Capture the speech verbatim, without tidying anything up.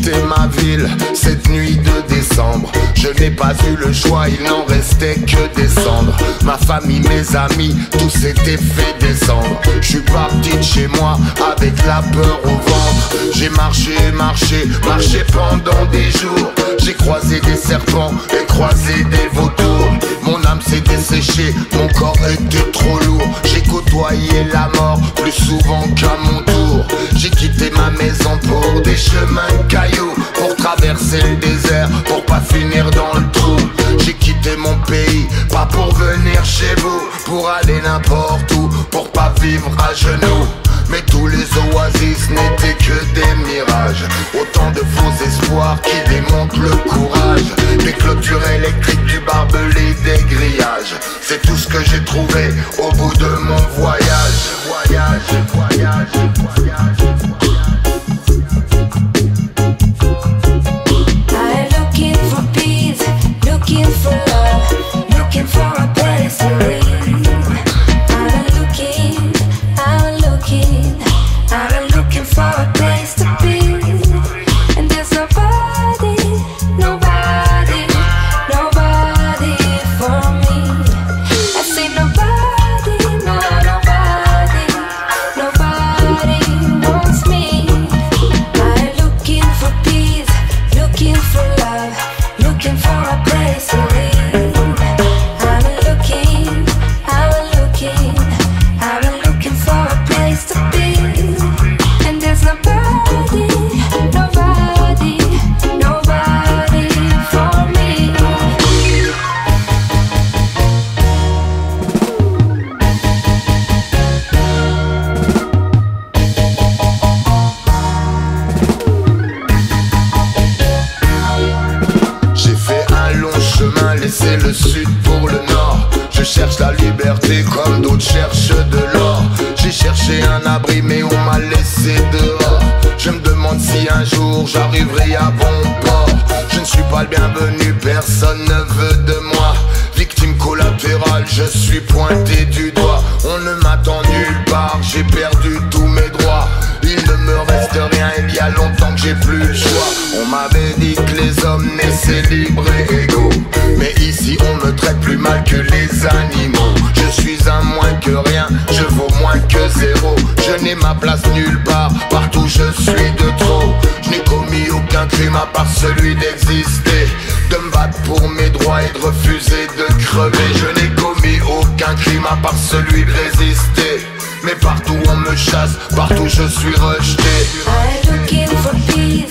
quitter ma ville cette nuit de décembre. Je n'ai pas eu le choix, il n'en restait que des cendres. Ma famille, mes amis, tout s'était fait descendre. Je suis parti de chez moi avec la peur au ventre. J'ai marché, marché, marché pendant des jours. J'ai croisé des serpents et croisé des vautours. Mon âme s'est desséchée, mon corps était trop lourd. J'ai côtoyé la mort plus souvent qu'à mon tour. J'ai quitté ma maison pour des chemins de cailloux, pour traverser le désert, pour pas finir dans le trou. J'ai quitté mon pays, pas pour venir chez vous, pour aller n'importe où, pour pas vivre à genoux. Mais tous les oasis n'étaient que des mirages, autant de faux espoirs qui démontrent le courage. Des clôtures électriques, du barbelé, des grillages, c'est tout ce que j'ai trouvé au bout de mon voyage. Voyage, voyage, voyage, voyage. Laisser le sud pour le nord, je cherche la liberté comme d'autres cherchent de l'or. J'ai cherché un abri mais on m'a laissé dehors. Je me demande si un jour j'arriverai à bon port. Je ne suis pas le bienvenu, personne ne veut de moi. Victime collatérale, je suis pointé du doigt. On ne m'attend nulle part, j'ai perdu tous mes droits. Il ne me reste rien, il y a longtemps que j'ai plus le choix. On m'avait dit que les hommes naissaient libres et égaux, mais ici on me traite plus mal que les animaux. Je suis un moins que rien, je vaux moins que zéro. Je n'ai ma place nulle part, partout je suis de trop. Je n'ai commis aucun crime à part celui d'exister, de me battre pour mes droits et de refuser de crever. Je n'ai commis aucun crime à part celui de résister, mais partout on me chasse, partout je suis rejeté. I'm looking for peace.